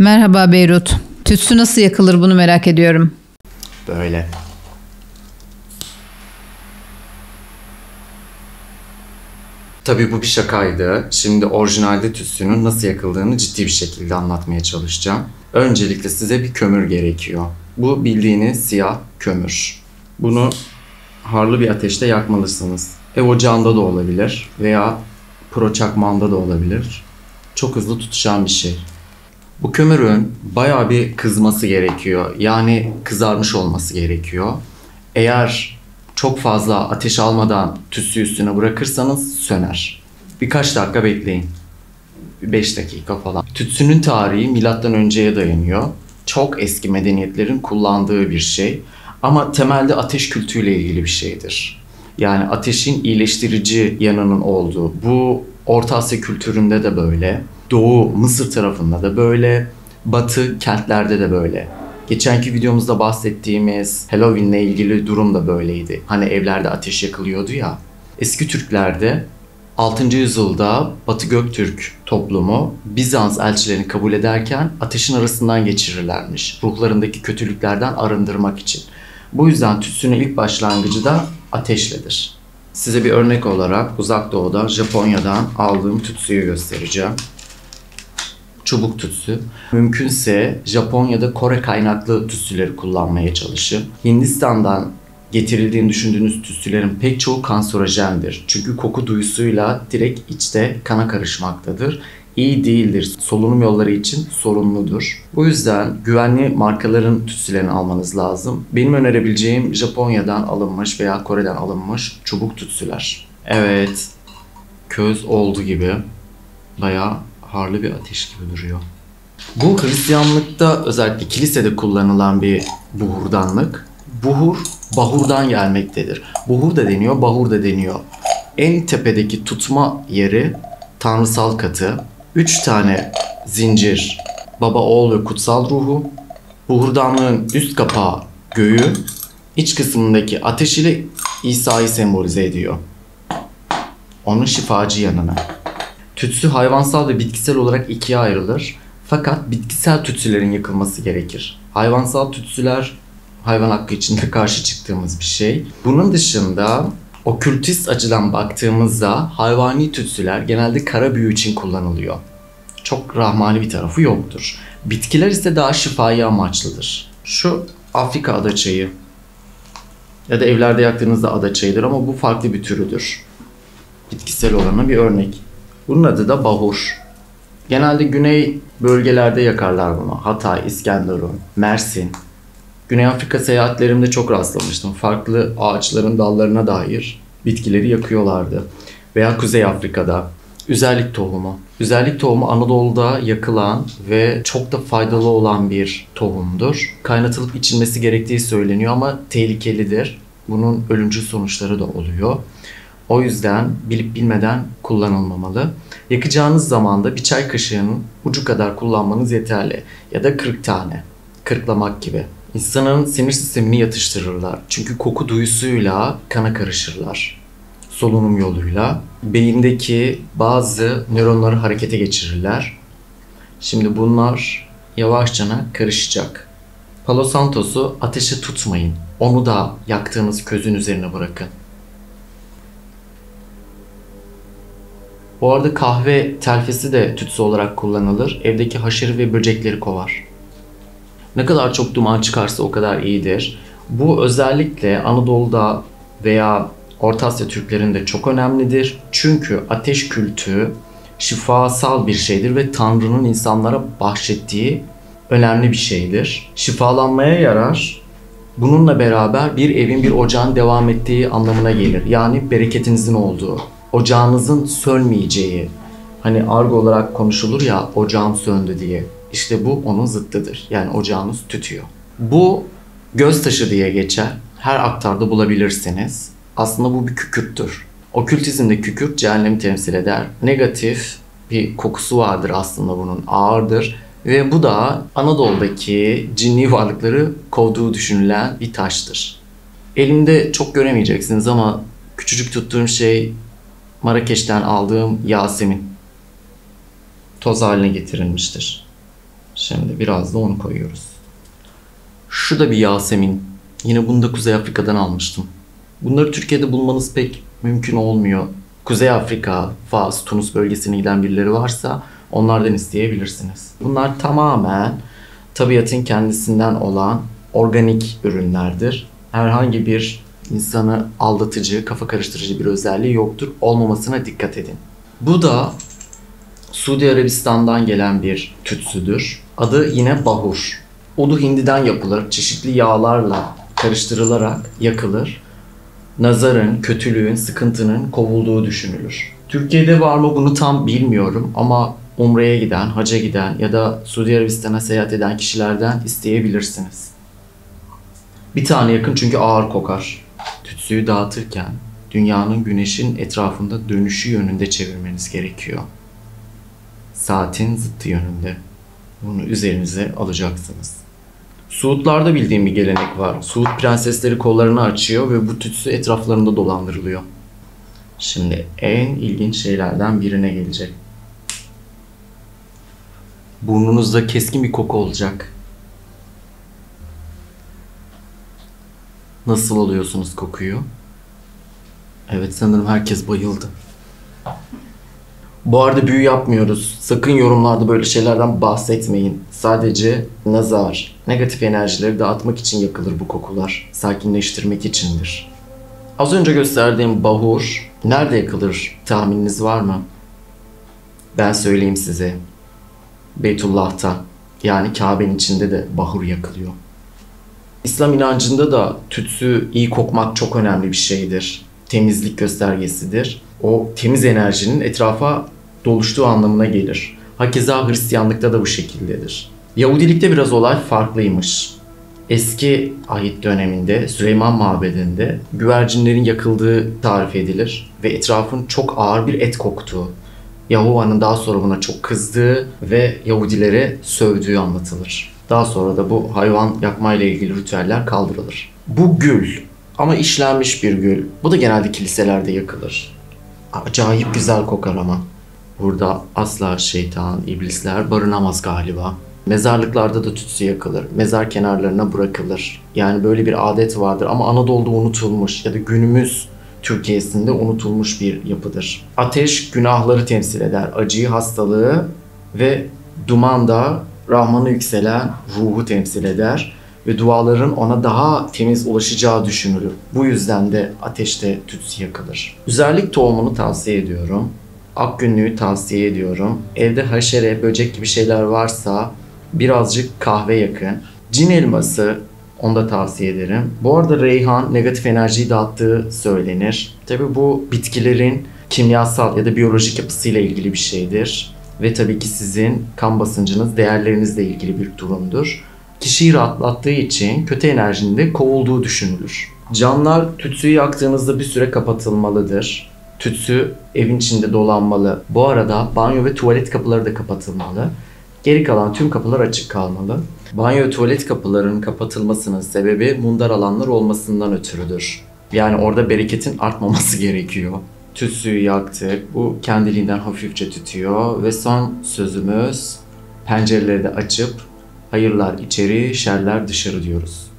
Merhaba Beyrut. Tütsü nasıl yakılır bunu merak ediyorum. Böyle. Tabii bu bir şakaydı. Şimdi orijinalde tütsünün nasıl yakıldığını ciddi bir şekilde anlatmaya çalışacağım. Öncelikle size bir kömür gerekiyor. Bu bildiğiniz siyah kömür. Bunu harlı bir ateşte yakmalısınız. Ev ocağında da olabilir veya pro çakmağında da olabilir. Çok hızlı tutuşan bir şey. Bu kömürün bayağı bir kızması gerekiyor. Yani kızarmış olması gerekiyor. Eğer çok fazla ateş almadan tütsü üstüne bırakırsanız söner. Birkaç dakika bekleyin. 5 dakika falan. Tütsünün tarihi milattan önceye dayanıyor. Çok eski medeniyetlerin kullandığı bir şey. Ama temelde ateş kültüyle ilgili bir şeydir. Yani ateşin iyileştirici yanının olduğu. Bu Orta Asya kültüründe de böyle. Doğu, Mısır tarafında da böyle. Batı, kentlerde de böyle. Geçenki videomuzda bahsettiğimiz Halloween'le ilgili durum da böyleydi. Hani evlerde ateş yakılıyordu ya. Eski Türklerde 6. yüzyılda Batı Göktürk toplumu Bizans elçilerini kabul ederken ateşin arasından geçirirlermiş. Ruhlarındaki kötülüklerden arındırmak için. Bu yüzden tütsünün ilk başlangıcı da ateşledir. Size bir örnek olarak Uzak Doğu'da Japonya'dan aldığım tütsüyü göstereceğim. Çubuk tütsü. Mümkünse Japonya'da Kore kaynaklı tütsüleri kullanmaya çalışın. Hindistan'dan getirildiğini düşündüğünüz tütsülerin pek çoğu kanserojendir. Çünkü koku duyusuyla direkt içte kana karışmaktadır. İyi değildir. Solunum yolları için sorumludur. Bu yüzden güvenli markaların tütsülerini almanız lazım. Benim önerebileceğim Japonya'dan alınmış veya Kore'den alınmış çubuk tütsüler. Evet. Köz oldu gibi. Bayağı harlı bir ateş gibi duruyor. Bu Hristiyanlıkta özellikle kilisede kullanılan bir buhurdanlık. Buhur, bahurdan gelmektedir. Buhur da deniyor, bahur da deniyor. En tepedeki tutma yeri tanrısal katı. 3 tane zincir, baba, oğul ve kutsal ruhu. Buhurdanlığın üst kapağı göğü, iç kısmındaki ateş ile İsa'yı sembolize ediyor. Onun şifacı yanına. Tütsü hayvansal ve bitkisel olarak ikiye ayrılır. Fakat bitkisel tütsülerin yakılması gerekir. Hayvansal tütsüler hayvan hakkı içinde karşı çıktığımız bir şey. Bunun dışında okültist açıdan baktığımızda hayvani tütsüler genelde kara büyü için kullanılıyor. Çok rahmani bir tarafı yoktur. Bitkiler ise daha şifai amaçlıdır. Şu Afrika adaçayı ya da evlerde yaktığınızda adaçayıdır ama bu farklı bir türüdür. Bitkisel olana bir örnek. Bunun adı da bahur. Genelde güney bölgelerde yakarlar bunu. Hatay, İskenderun, Mersin. Güney Afrika seyahatlerimde çok rastlamıştım. Farklı ağaçların dallarına dair bitkileri yakıyorlardı. Veya Kuzey Afrika'da. Üzerlik tohumu. Üzerlik tohumu Anadolu'da yakılan ve çok da faydalı olan bir tohumdur. Kaynatılıp içilmesi gerektiği söyleniyor ama tehlikelidir. Bunun ölümcül sonuçları da oluyor. O yüzden bilip bilmeden kullanılmamalı. Yakacağınız zaman da bir çay kaşığının ucu kadar kullanmanız yeterli. Ya da 40 tane. Kırklamak gibi. İnsanın sinir sistemini yatıştırırlar. Çünkü koku duyusuyla kana karışırlar. Solunum yoluyla. Beyindeki bazı nöronları harekete geçirirler. Şimdi bunlar yavaşça karışacak. Palo Santo'su ateşe tutmayın. Onu da yaktığınız közün üzerine bırakın. Bu arada kahve telfesi de tütsü olarak kullanılır. Evdeki haşere ve böcekleri kovar. Ne kadar çok duman çıkarsa o kadar iyidir. Bu özellikle Anadolu'da veya Orta Asya Türklerinde çok önemlidir. Çünkü ateş kültü şifasal bir şeydir ve Tanrı'nın insanlara bahşettiği önemli bir şeydir. Şifalanmaya yarar. Bununla beraber bir evin, bir ocağın devam ettiği anlamına gelir. Yani bereketinizin olduğu. Ocağınızın sönmeyeceği, hani argo olarak konuşulur ya ocağım söndü diye. İşte bu onun zıttıdır. Yani ocağınız tütüyor. Bu göz taşı diye geçer. Her aktarda bulabilirsiniz. Aslında bu bir kükürttür. Okültizmde kükürt cehennemi temsil eder. Negatif bir kokusu vardır aslında bunun. Ağırdır. Ve bu da Anadolu'daki cinli varlıkları kovduğu düşünülen bir taştır. Elimde çok göremeyeceksiniz ama küçücük tuttuğum şey Marakeş'ten aldığım Yasemin toz haline getirilmiştir. Şimdi biraz da onu koyuyoruz. Şu da bir yasemin. Yine bunu da Kuzey Afrika'dan almıştım. Bunları Türkiye'de bulmanız pek mümkün olmuyor. Kuzey Afrika, Fas, Tunus bölgesine giden birileri varsa onlardan isteyebilirsiniz. Bunlar tamamen tabiatın kendisinden olan organik ürünlerdir. Herhangi bir insanı aldatıcı, kafa karıştırıcı bir özelliği yoktur. Olmamasına dikkat edin. Bu da Suudi Arabistan'dan gelen bir tütsüdür. Adı yine bahur. Odu hindiden yapılır. Çeşitli yağlarla karıştırılarak yakılır. Nazarın, kötülüğün, sıkıntının kovulduğu düşünülür. Türkiye'de var mı bunu tam bilmiyorum ama Umre'ye giden, hacca giden ya da Suudi Arabistan'a seyahat eden kişilerden isteyebilirsiniz. Bir tane yakın çünkü ağır kokar. Tütsüyü dağıtırken dünyanın güneşin etrafında dönüşü yönünde çevirmeniz gerekiyor. Saatin zıttı yönünde. Bunu üzerinize alacaksınız. Suudlarda bildiğim bir gelenek var. Suud prensesleri kollarını açıyor ve bu tütsü etraflarında dolandırılıyor. Şimdi en ilginç şeylerden birine gelecek. Burnunuzda keskin bir koku olacak. Nasıl alıyorsunuz kokuyu? Evet, sanırım herkes bayıldı. Bu arada büyü yapmıyoruz. Sakın yorumlarda böyle şeylerden bahsetmeyin. Sadece nazar, negatif enerjileri dağıtmak için yakılır bu kokular. Sakinleştirmek içindir. Az önce gösterdiğim bahur nerede yakılır? Tahmininiz var mı? Ben söyleyeyim size. Beytullah'ta, yani Kabe'nin içinde de bahur yakılıyor. İslam inancında da tütsü iyi kokmak çok önemli bir şeydir. Temizlik göstergesidir. O temiz enerjinin etrafa doluştuğu anlamına gelir. Hakeza Hristiyanlıkta da bu şekildedir. Yahudilikte biraz olay farklıymış. Eski ahit döneminde Süleyman Mabedi'nde güvercinlerin yakıldığı tarif edilir ve etrafın çok ağır bir et koktuğu, Yahova'nın daha sonra buna çok kızdığı ve Yahudilere sövdüğü anlatılır. Daha sonra da bu hayvan yakmayla ilgili ritüeller kaldırılır. Bu gül ama işlenmiş bir gül. Bu da genelde kiliselerde yakılır. Acayip güzel kokar ama. Burada asla şeytan, iblisler barınamaz galiba. Mezarlıklarda da tütsü yakılır. Mezar kenarlarına bırakılır. Yani böyle bir adet vardır ama Anadolu'da unutulmuş ya da günümüz Türkiye'sinde unutulmuş bir yapıdır. Ateş günahları temsil eder. Acıyı, hastalığı ve duman da Rahman'a yükselen ruhu temsil eder ve duaların ona daha temiz ulaşacağı düşünülür. Bu yüzden de ateşte tütsü yakılır. Üzerlik tohumunu tavsiye ediyorum. Akgünlüğü tavsiye ediyorum. Evde haşere, böcek gibi şeyler varsa birazcık kahve yakın. Cin elması, onu da tavsiye ederim. Bu arada reyhan negatif enerjiyi dağıttığı söylenir. Tabii bu bitkilerin kimyasal ya da biyolojik yapısıyla ilgili bir şeydir. Ve tabii ki sizin kan basıncınız, değerlerinizle ilgili bir durumdur. Kişiyi rahatlattığı için kötü enerjinin de kovulduğu düşünülür. Camlar tütsüyü yaktığınızda bir süre kapatılmalıdır. Tütsü evin içinde dolanmalı. Bu arada banyo ve tuvalet kapıları da kapatılmalı. Geri kalan tüm kapılar açık kalmalı. Banyo ve tuvalet kapılarının kapatılmasının sebebi mundar alanlar olmasından ötürüdür. Yani orada bereketin artmaması gerekiyor. Tütsüyü yaktık. Bu kendiliğinden hafifçe tütüyor ve son sözümüz pencereleri de açıp hayırlar içeri, şerler dışarı diyoruz.